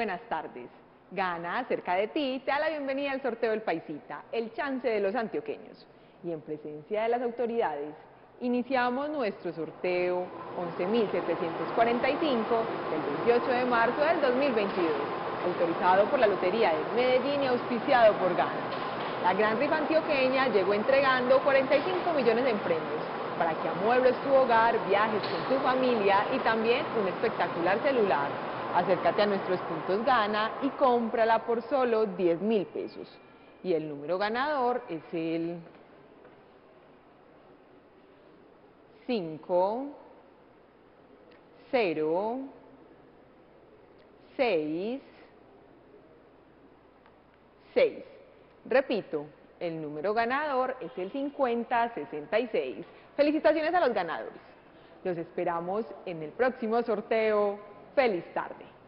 buenas tardes. Gana, cerca de ti, te da la bienvenida al sorteo del Paisita, el chance de los antioqueños. Y en presencia de las autoridades, iniciamos nuestro sorteo 11.745 del 18 de marzo del 2022, autorizado por la Lotería de Medellín y auspiciado por Gana. La Gran Rifa Antioqueña llegó entregando 45 millones en premios para que amuebles tu hogar, viajes con tu familia y también un espectacular celular. Acércate a nuestros puntos Gana y cómprala por solo 10.000 pesos. Y el número ganador es el 5, 0, 6, 6. Repito, el número ganador es el 5066. Felicitaciones a los ganadores. Los esperamos en el próximo sorteo. ¡Feliz tarde!